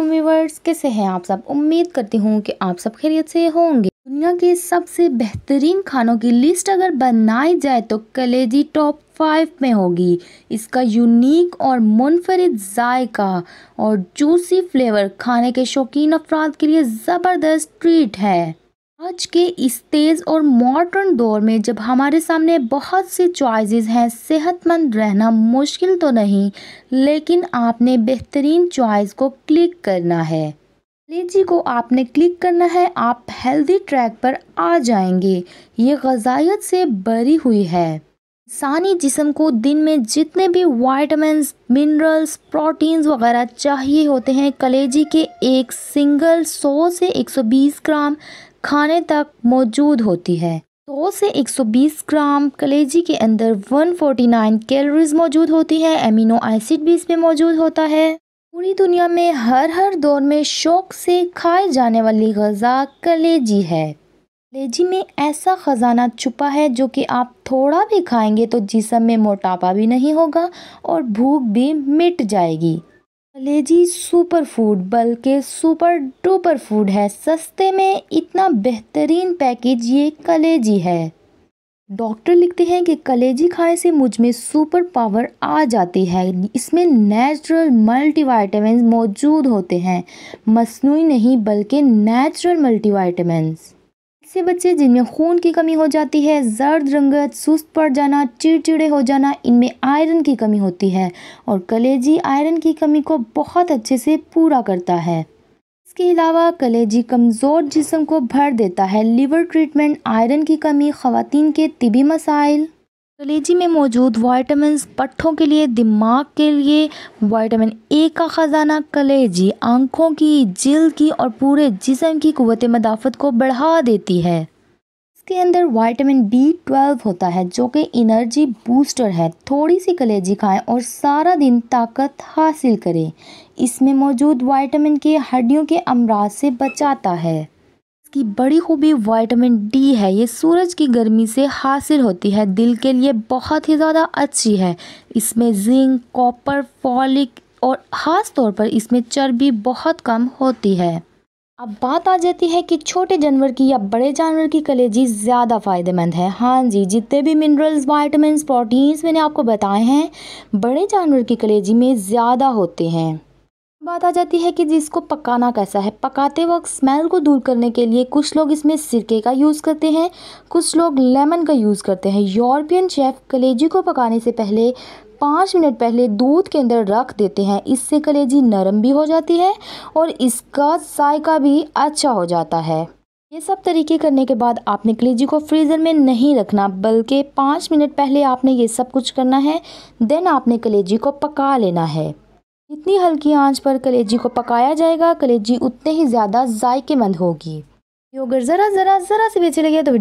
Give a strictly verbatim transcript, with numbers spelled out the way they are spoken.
Viewers कैसे हैं आप सब। उम्मीद करती हूँ कि आप सब खैरियत से होंगे। दुनिया के सबसे बेहतरीन खानों की लिस्ट अगर बनाई जाए तो कलेजी टॉप फाइव में होगी। इसका यूनिक और मुनफरिद जायका और जूसी फ्लेवर खाने के शौकीन अफराद के लिए ज़बरदस्त ट्रीट है। आज के इस तेज़ और मॉडर्न दौर में जब हमारे सामने बहुत सी चॉइसेस हैं, सेहतमंद रहना मुश्किल तो नहीं, लेकिन आपने बेहतरीन चॉइस को क्लिक करना है। कलेजी को आपने क्लिक करना है, आप हेल्दी ट्रैक पर आ जाएंगे। ये गजायत से भरी हुई है। इंसानी जिस्म को दिन में जितने भी विटामिन्स, मिनरल्स, प्रोटीन्स वगैरह चाहिए होते हैं, कलेजी के एक सिंगल सौ से एक सौ बीस ग्राम खाने तक मौजूद होती है। सौ से एक सौ बीस ग्राम कलेजी के अंदर एक सौ उनचास कैलोरीज मौजूद होती है। एमिनो एसिड भी इसमें मौजूद होता है। पूरी दुनिया में हर हर दौर में शौक से खाए जाने वाली गज़ा कलेजी है। कलेजी में ऐसा खजाना छुपा है जो कि आप थोड़ा भी खाएंगे तो जिस्म में मोटापा भी नहीं होगा और भूख भी मिट जाएगी। कलेजी सुपर फूड बल्कि सुपर डुपर फूड है। सस्ते में इतना बेहतरीन पैकेज ये कलेजी है। डॉक्टर लिखते हैं कि कलेजी खाने से मुझ में सुपर पावर आ जाती है। इसमें नेचुरल मल्टीविटामिन मौजूद होते हैं, मसनूई नहीं बल्कि नेचुरल मल्टीविटामिन। ऐसे बच्चे जिनमें खून की कमी हो जाती है, जर्द रंगत, सुस्त पड़ जाना, चिड़चिड़े हो जाना, इनमें आयरन की कमी होती है और कलेजी आयरन की कमी को बहुत अच्छे से पूरा करता है। इसके अलावा कलेजी कमज़ोर जिस्म को भर देता है। लिवर ट्रीटमेंट, आयरन की कमी, ख़वातीन के तिबी मसाइल। कलेजी में मौजूद विटामिन्स पट्ठों के लिए, दिमाग के लिए, विटामिन ए का ख़जाना कलेजी आँखों की, जिल्द की और पूरे जिस्म की कुव्वत मदाफ़त को बढ़ा देती है। इसके अंदर विटामिन बी ट्वेल्व होता है जो कि एनर्जी बूस्टर है। थोड़ी सी कलेजी खाएं और सारा दिन ताकत हासिल करें। इसमें मौजूद विटामिन के हड्डियों के अमराज से बचाता है। की बड़ी खूबी विटामिन डी है। ये सूरज की गर्मी से हासिल होती है, दिल के लिए बहुत ही ज़्यादा अच्छी है। इसमें जिंक, कॉपर, फॉलिक और ख़ास तौर पर इसमें चर्बी बहुत कम होती है। अब बात आ जाती है कि छोटे जानवर की या बड़े जानवर की कलेजी ज़्यादा फ़ायदेमंद है। हाँ जी, जितने भी मिनरल्स, विटामिन्स, प्रोटीन्स मैंने आपको बताए हैं, बड़े जानवर की कलेजी में ज़्यादा होते हैं। बात आ जाती है कि जिसको पकाना कैसा है। पकाते वक्त स्मेल को दूर करने के लिए कुछ लोग इसमें सिरके का यूज़ करते हैं, कुछ लोग लेमन का यूज़ करते हैं। यूरोपियन शेफ़ कलेजी को पकाने से पहले पाँच मिनट पहले दूध के अंदर रख देते हैं। इससे कलेजी नरम भी हो जाती है और इसका जायका भी अच्छा हो जाता है। ये सब तरीके करने के बाद आपने कलेजी को फ्रीज़र में नहीं रखना, बल्कि पाँच मिनट पहले आपने ये सब कुछ करना है। देन आपने कलेजी को पका लेना है। जितनी हल्की आंच पर कलेजी को पकाया जाएगा, कलेजी उतने ही ज़्यादा जायकेमंद होगी। अगर ज़रा ज़रा ज़रा से भी अच्छी लगी तो वीडियो